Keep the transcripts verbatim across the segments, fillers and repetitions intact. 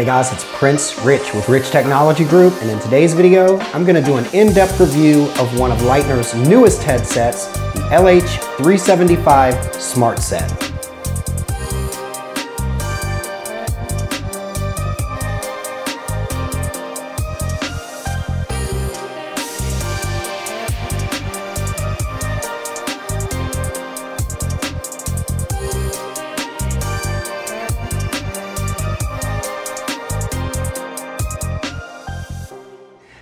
Hey guys, it's Prince Rich with Rich Technology Group, and in today's video, I'm gonna do an in-depth review of one of Leitner's newest headsets, the L H three seventy-five Smart Set.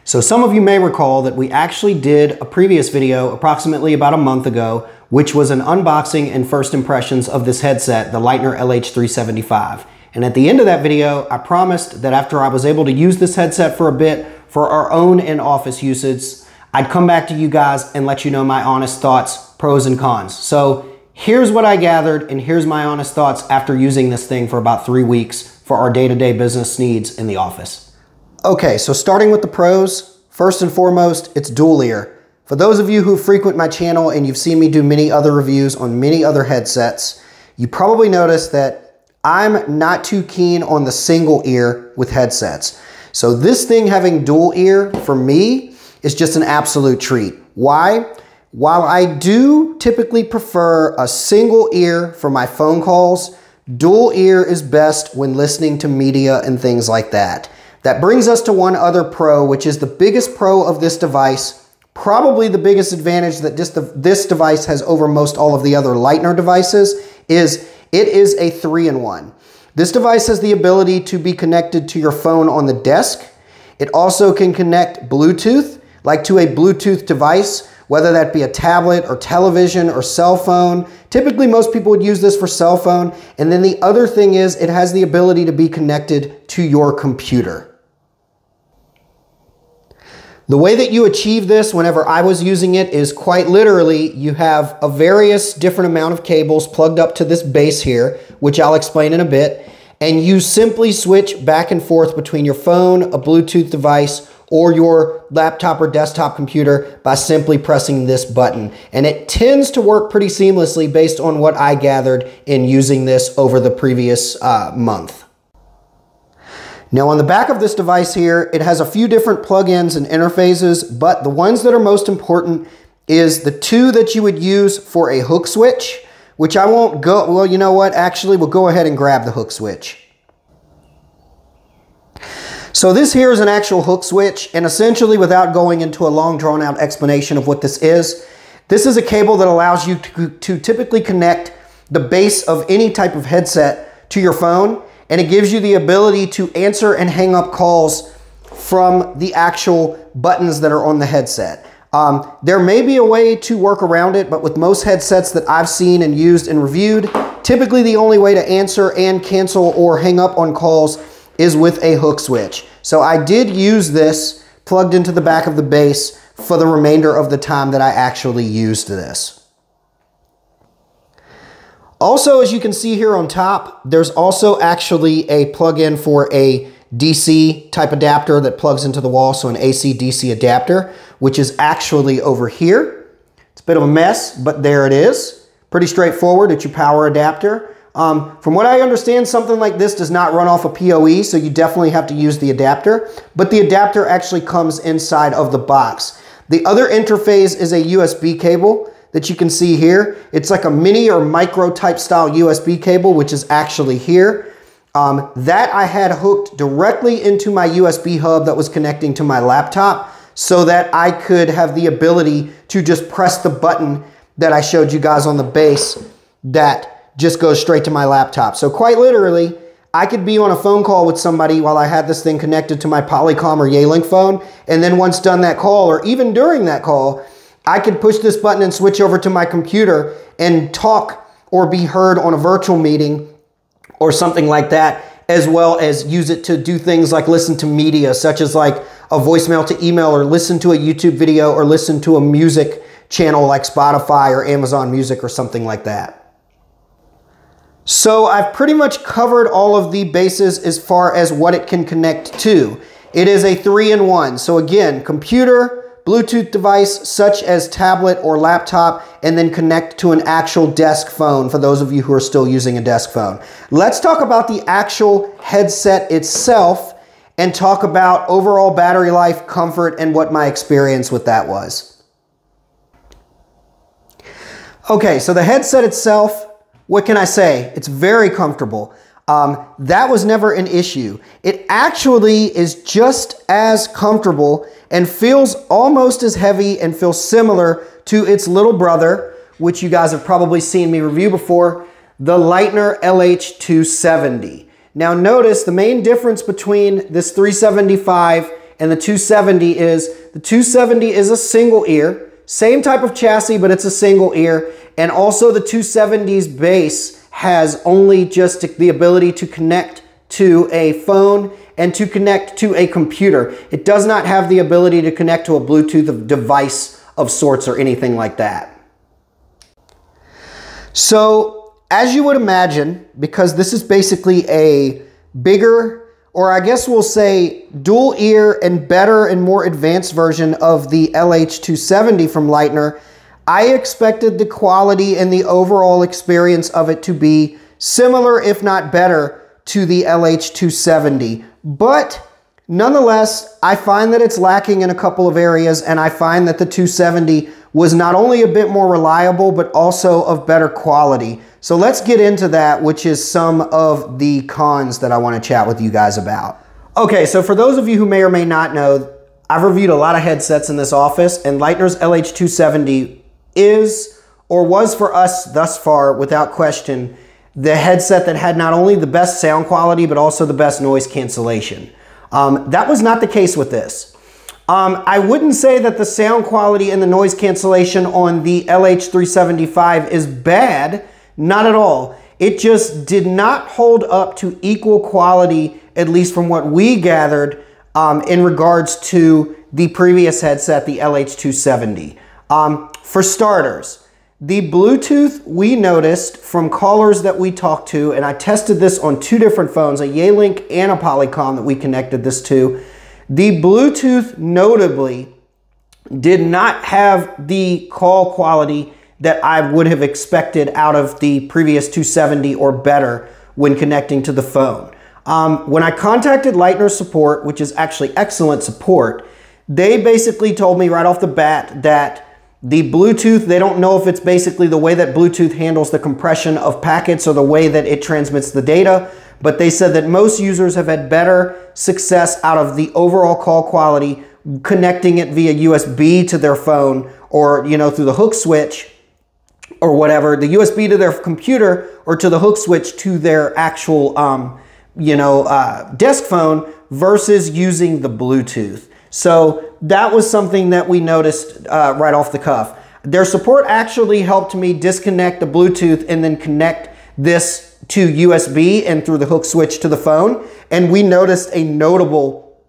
So some of you may recall that we actually did a previous video approximately about a month ago, which was an unboxing and first impressions of this headset, the Leitner L H three seventy-five. And at the end of that video, I promised that after I was able to use this headset for a bit for our own in-office usage, I'd come back to you guys and let you know my honest thoughts, pros and cons. So here's what I gathered, and here's my honest thoughts after using this thing for about three weeks for our day-to-day business needs in the office. Okay, so starting with the pros, first and foremost, it's dual ear. For those of you who frequent my channel and you've seen me do many other reviews on many other headsets, you probably noticed that I'm not too keen on the single ear with headsets. So this thing having dual ear for me is just an absolute treat. Why? While I do typically prefer a single ear for my phone calls, dual ear is best when listening to media and things like that. That brings us to one other pro, which is the biggest pro of this device, probably the biggest advantage that this, this device has over most all of the other Leitner devices, is it is a three in one. This device has the ability to be connected to your phone on the desk. It also can connect Bluetooth, like to a Bluetooth device, whether that be a tablet or television or cell phone. Typically, most people would use this for cell phone. And then the other thing is it has the ability to be connected to your computer. The way that you achieve this whenever I was using it is quite literally you have a various different amount of cables plugged up to this base here, which I'll explain in a bit, and you simply switch back and forth between your phone, a Bluetooth device, or your laptop or desktop computer by simply pressing this button. And it tends to work pretty seamlessly based on what I gathered in using this over the previous uh, month. Now on the back of this device here, it has a few different plugins and interfaces, but the ones that are most important is the two that you would use for a hook switch, which I won't go, well, you know what, actually, we'll go ahead and grab the hook switch. So this here is an actual hook switch, and essentially without going into a long drawn out explanation of what this is, this is a cable that allows you to, to typically connect the base of any type of headset to your phone, and it gives you the ability to answer and hang up calls from the actual buttons that are on the headset. Um, there may be a way to work around it, but with most headsets that I've seen and used and reviewed, typically the only way to answer and cancel or hang up on calls is with a hook switch. So I did use this plugged into the back of the base for the remainder of the time that I actually used this. Also, as you can see here on top, there's also actually a plug-in for a D C type adapter that plugs into the wall, so an A C D C adapter, which is actually over here. It's a bit of a mess, but there it is. Pretty straightforward, it's your power adapter. Um, from what I understand, something like this does not run off a P O E, so you definitely have to use the adapter, but the adapter actually comes inside of the box. The other interface is a U S B cable that you can see here. It's like a mini or micro type style U S B cable, which is actually here. Um, that I had hooked directly into my U S B hub that was connecting to my laptop so that I could have the ability to just press the button that I showed you guys on the base that just goes straight to my laptop. So quite literally, I could be on a phone call with somebody while I had this thing connected to my Polycom or Yealink phone. And then once done that call, or even during that call, I could push this button and switch over to my computer and talk or be heard on a virtual meeting or something like that, as well as use it to do things like listen to media, such as like a voicemail to email, or listen to a YouTube video, or listen to a music channel like Spotify or Amazon Music or something like that. So I've pretty much covered all of the bases as far as what it can connect to. It is a three in one. So again, computer, Bluetooth device such as tablet or laptop, and then connect to an actual desk phone for those of you who are still using a desk phone. Let's talk about the actual headset itself and talk about overall battery life, comfort, and what my experience with that was. Okay, so the headset itself, what can I say? It's very comfortable. Um, that was never an issue. It actually is just as comfortable and feels almost as heavy and feels similar to its little brother, which you guys have probably seen me review before, the Leitner L H two seventy. Now notice the main difference between this three seventy-five and the two seventy is the two seventy is a single ear, same type of chassis, but it's a single ear. And also the two seventy's base has only just the ability to connect to a phone and to connect to a computer. It does not have the ability to connect to a Bluetooth device of sorts or anything like that. So as you would imagine, because this is basically a bigger, or I guess we'll say dual ear and better and more advanced version of the L H two seventy from Leitner, I expected the quality and the overall experience of it to be similar, if not better, to the L H two seventy. But nonetheless, I find that it's lacking in a couple of areas, and I find that the two seventy was not only a bit more reliable, but also of better quality. So let's get into that, which is some of the cons that I want to chat with you guys about. Okay, so for those of you who may or may not know, I've reviewed a lot of headsets in this office, and Leitner's L H two seventy is, or was for us thus far, without question, the headset that had not only the best sound quality, but also the best noise cancellation. Um, that was not the case with this. Um, I wouldn't say that the sound quality and the noise cancellation on the L H three seventy-five is bad, not at all. It just did not hold up to equal quality, at least from what we gathered, um, in regards to the previous headset, the L H two seventy. Um, for starters, the Bluetooth we noticed from callers that we talked to, and I tested this on two different phones, a Yealink and a Polycom that we connected this to, the Bluetooth notably did not have the call quality that I would have expected out of the previous two seventy or better when connecting to the phone. Um, when I contacted Leitner support, which is actually excellent support, they basically told me right off the bat that the Bluetooth, they don't know if it's basically the way that Bluetooth handles the compression of packets or the way that it transmits the data, but they said that most users have had better success out of the overall call quality connecting it via U S B to their phone, or you know, through the hook switch or whatever, the U S B to their computer or to the hook switch to their actual um, you know, uh, desk phone versus using the Bluetooth. So that was something that we noticed uh, right off the cuff. Their support actually helped me disconnect the Bluetooth and then connect this to U S B and through the hook switch to the phone. And we noticed a notable,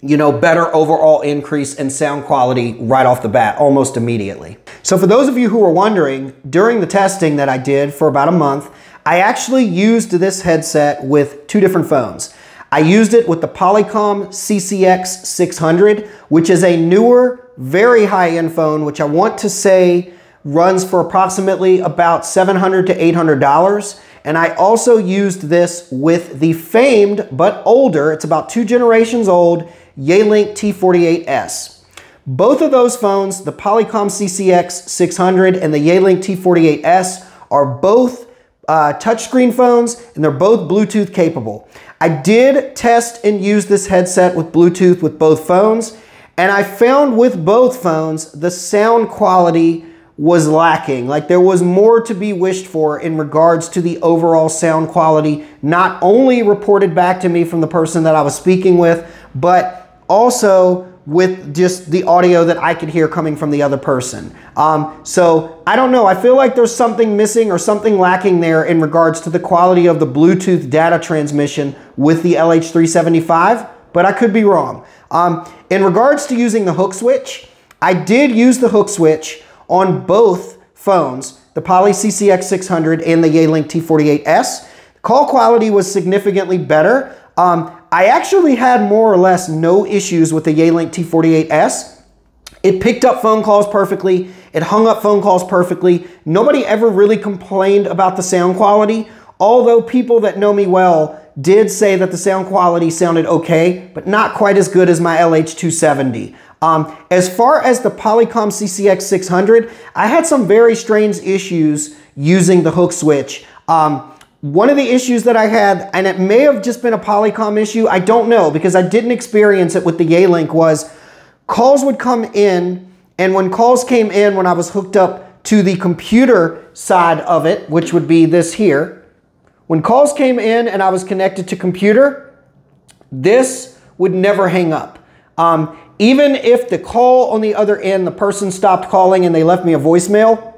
you know, better overall increase in sound quality right off the bat, almost immediately. So for those of you who were wondering, during the testing that I did for about a month, I actually used this headset with two different phones. I used it with the Polycom C C X six hundred, which is a newer, very high-end phone, which I want to say runs for approximately about seven hundred to eight hundred dollars. And I also used this with the famed, but older, it's about two generations old, Yealink T forty-eight S. Both of those phones, the Polycom C C X six hundred and the Yealink T forty-eight S, are both uh, touchscreen phones, and they're both Bluetooth capable. I did test and use this headset with Bluetooth with both phones, and I found with both phones, the sound quality was lacking. Like there was more to be wished for in regards to the overall sound quality, not only reported back to me from the person that I was speaking with, but also with just the audio that I could hear coming from the other person. Um, so I don't know, I feel like there's something missing or something lacking there in regards to the quality of the Bluetooth data transmission with the L H three seventy-five, but I could be wrong. Um, in regards to using the hook switch, I did use the hook switch on both phones, the Poly C C X six hundred and the Yealink T forty-eight S. Call quality was significantly better. Um, I actually had more or less no issues with the Yealink T forty-eight S, It picked up phone calls perfectly. It hung up phone calls perfectly. Nobody ever really complained about the sound quality, although people that know me well did say that the sound quality sounded okay, but not quite as good as my L H two seventy. Um, as far as the Polycom C C X six hundred, I had some very strange issues using the hook switch. Um, One of the issues that I had, and it may have just been a Polycom issue, I don't know, because I didn't experience it with the Yealink, was calls would come in, and when calls came in, when I was hooked up to the computer side of it, which would be this here, when calls came in and I was connected to computer, this would never hang up. Um, even if the call on the other end, the person stopped calling and they left me a voicemail,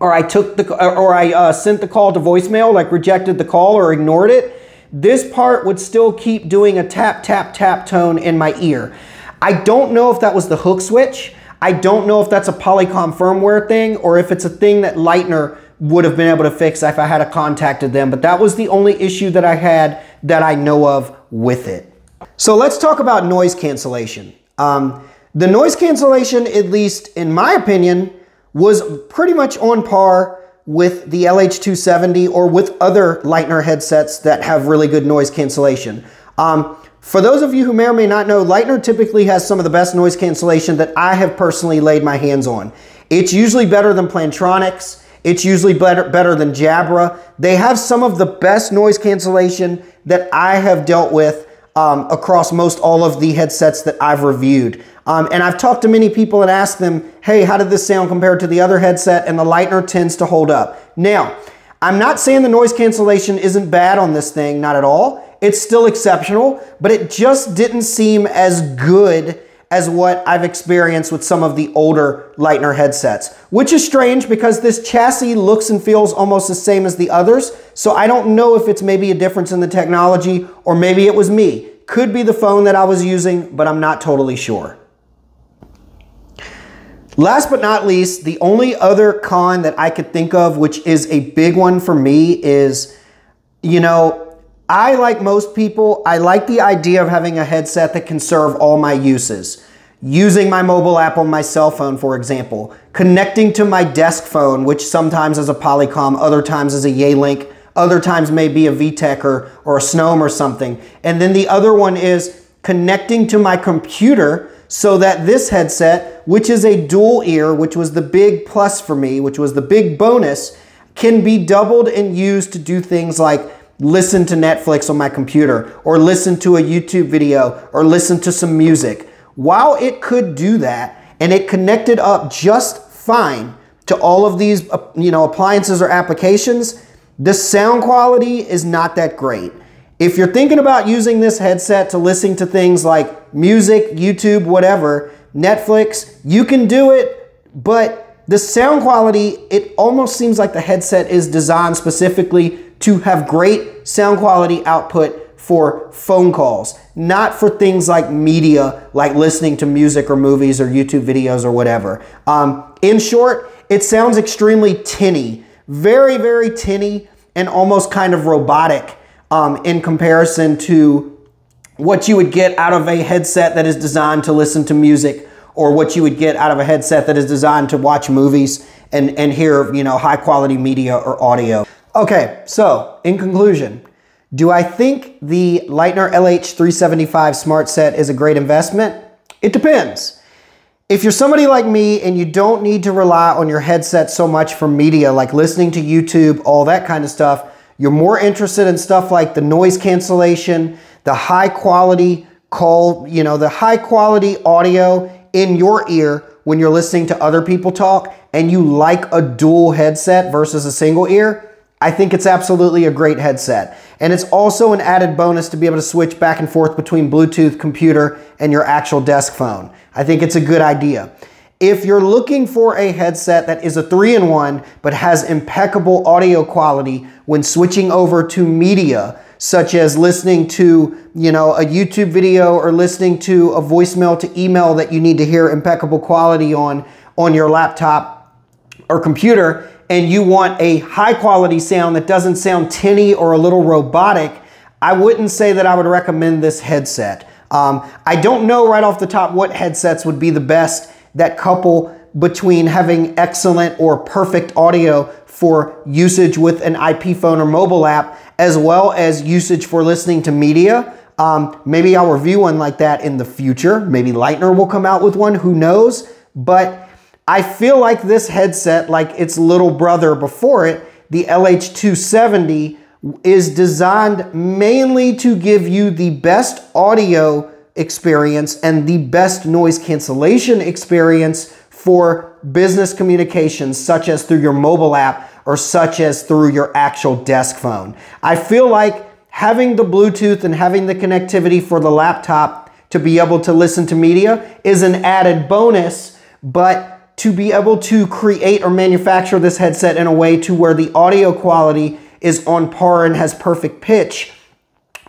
or I took the, or I uh, sent the call to voicemail, like rejected the call or ignored it, this part would still keep doing a tap, tap, tap tone in my ear. I don't know if that was the hook switch. I don't know if that's a Polycom firmware thing or if it's a thing that Leitner would have been able to fix if I had a contacted them, but that was the only issue that I had that I know of with it. So let's talk about noise cancellation. Um, the noise cancellation, at least in my opinion, was pretty much on par with the L H two seventy or with other Leitner headsets that have really good noise cancellation. Um, for those of you who may or may not know, Leitner typically has some of the best noise cancellation that I have personally laid my hands on. It's usually better than Plantronics. It's usually better, better than Jabra. They have some of the best noise cancellation that I have dealt with um, across most all of the headsets that I've reviewed. Um, and I've talked to many people and asked them, hey, how did this sound compared to the other headset? And the Leitner tends to hold up. Now, I'm not saying the noise cancellation isn't bad on this thing, not at all. It's still exceptional, but it just didn't seem as good as what I've experienced with some of the older Leitner headsets, which is strange because this chassis looks and feels almost the same as the others. So I don't know if it's maybe a difference in the technology or maybe it was me. Could be the phone that I was using, but I'm not totally sure. Last but not least, the only other con that I could think of, which is a big one for me, is, you know, I, like most people, I like the idea of having a headset that can serve all my uses. Using my mobile app on my cell phone, for example. Connecting to my desk phone, which sometimes is a Polycom, other times is a Yealink, other times may be a VTech or, or a Snom or something. And then the other one is connecting to my computer, so that this headset, which is a dual ear, which was the big plus for me, which was the big bonus, can be doubled and used to do things like listen to Netflix on my computer, or listen to a YouTube video, or listen to some music. While it could do that, and it connected up just fine to all of these, you know, appliances or applications, the sound quality is not that great. If you're thinking about using this headset to listen to things like music, YouTube, whatever, Netflix, you can do it, but the sound quality, it almost seems like the headset is designed specifically to have great sound quality output for phone calls, not for things like media, like listening to music or movies or YouTube videos or whatever. Um, in short, it sounds extremely tinny, very, very tinny and almost kind of robotic. Um, in comparison to what you would get out of a headset that is designed to listen to music, or what you would get out of a headset that is designed to watch movies and, and hear, you know, high quality media or audio. Okay, so in conclusion, do I think the Leitner L H three seventy-five smart set is a great investment? It depends. If you're somebody like me and you don't need to rely on your headset so much for media, like listening to YouTube, all that kind of stuff, you're more interested in stuff like the noise cancellation, the high quality call, you know, the high quality audio in your ear when you're listening to other people talk, and you like a dual headset versus a single ear, I think it's absolutely a great headset. And it's also an added bonus to be able to switch back and forth between Bluetooth, computer, and your actual desk phone. I think it's a good idea. If you're looking for a headset that is a three in one but has impeccable audio quality when switching over to media, such as listening to, you know, a YouTube video or listening to a voicemail to email that you need to hear impeccable quality on on your laptop or computer, and you want a high quality sound that doesn't sound tinny or a little robotic, I wouldn't say that I would recommend this headset. Um, I don't know right off the top what headsets would be the best that couple between having excellent or perfect audio for usage with an I P phone or mobile app, as well as usage for listening to media. Um, maybe I'll review one like that in the future. Maybe Leitner will come out with one, who knows? But I feel like this headset, like its little brother before it, the L H two seventy, is designed mainly to give you the best audio experience and the best noise cancellation experience for business communications, such as through your mobile app or such as through your actual desk phone. I feel like having the Bluetooth and having the connectivity for the laptop to be able to listen to media is an added bonus, but to be able to create or manufacture this headset in a way to where the audio quality is on par and has perfect pitch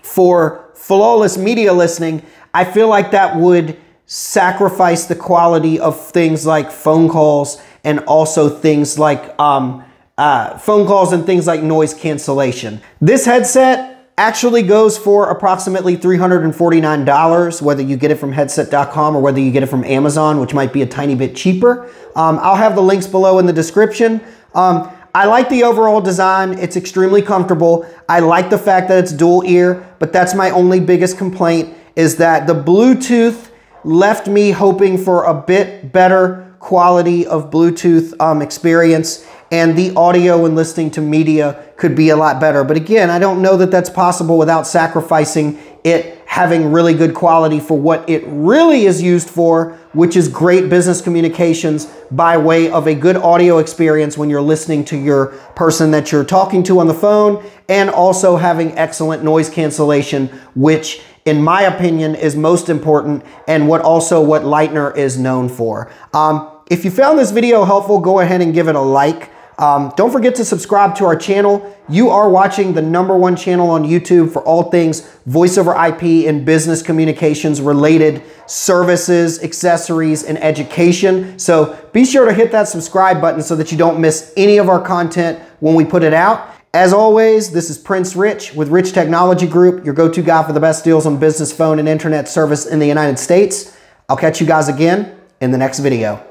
for flawless media listening, I feel like that would sacrifice the quality of things like phone calls and also things like um, uh, phone calls and things like noise cancellation. This headset actually goes for approximately three hundred forty-nine dollars, whether you get it from headset dot com or whether you get it from Amazon, which might be a tiny bit cheaper. Um, I'll have the links below in the description. Um, I like the overall design. It's extremely comfortable. I like the fact that it's dual ear, but that's my only biggest complaint, is that the Bluetooth left me hoping for a bit better quality of Bluetooth um, experience, and the audio and listening to media could be a lot better. But again, I don't know that that's possible without sacrificing it having really good quality for what it really is used for, which is great business communications by way of a good audio experience when you're listening to your person that you're talking to on the phone, and also having excellent noise cancellation, which in my opinion is most important and what also what Leitner is known for. Um, if you found this video helpful, go ahead and give it a like. Um, don't forget to subscribe to our channel. You are watching the number one channel on YouTube for all things voice over I P and business communications related services, accessories, and education. So be sure to hit that subscribe button so that you don't miss any of our content when we put it out. As always, this is Prince Rich with Rich Technology Group, your go-to guy for the best deals on business phone and internet service in the United States. I'll catch you guys again in the next video.